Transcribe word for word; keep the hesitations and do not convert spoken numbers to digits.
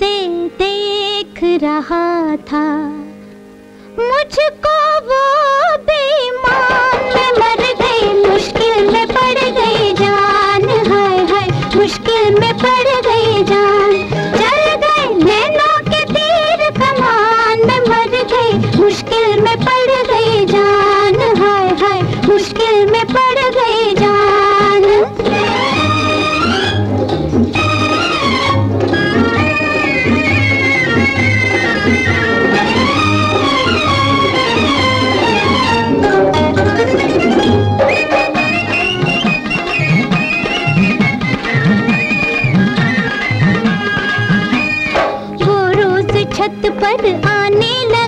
से देख रहा था मुझको वो बेईमान, मैं मर गई मुश्किल में पड़ गई जान। हाय हाय मुश्किल में पड़ गई जान, जल गए नैनों के तीर कमान। मैं मर गई मुश्किल में पड़ गई जान। हाय हाय मुश्किल में पड़ गई जान। छत पर आने लगा।